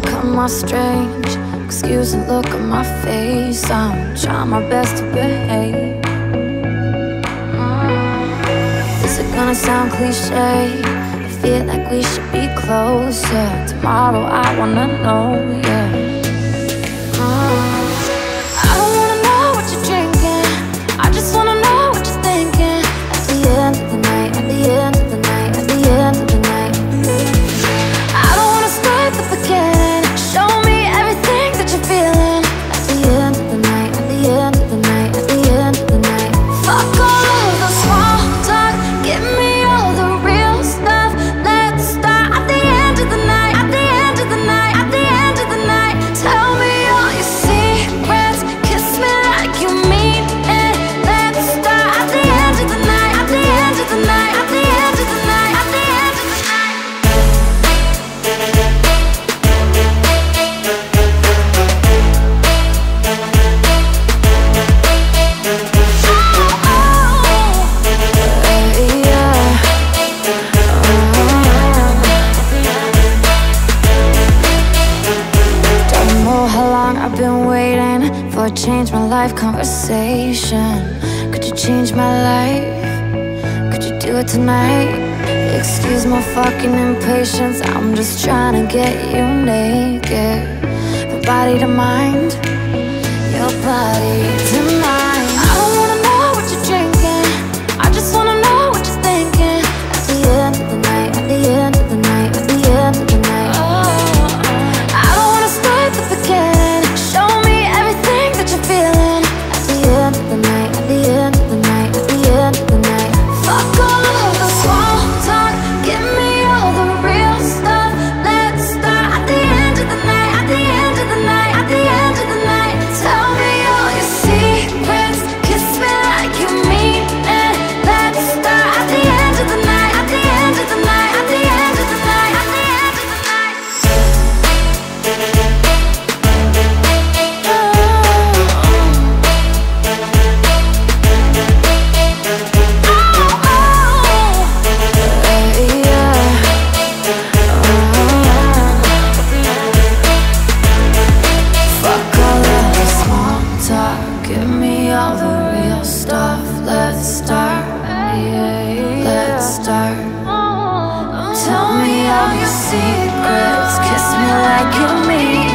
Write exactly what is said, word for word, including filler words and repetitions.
tryna cut my strange. Excuse the look on my face. I'm trying my best to behave. Mm. Is it gonna sound cliche? I feel like we should be closer. Tomorrow I wanna know, yeah. I've been waiting for a change my life conversation. Could you change my life? Could you do it tonight? Excuse my fucking impatience, I'm just trying to get you naked. From body to mind, your body to mine. I don't wanna know what you're drinking, I just wanna know what you're thinking. At the end of the night, at the end of the night, at the end of the night. Oh, I don't wanna start the beginning. Secrets, kiss me like you mean.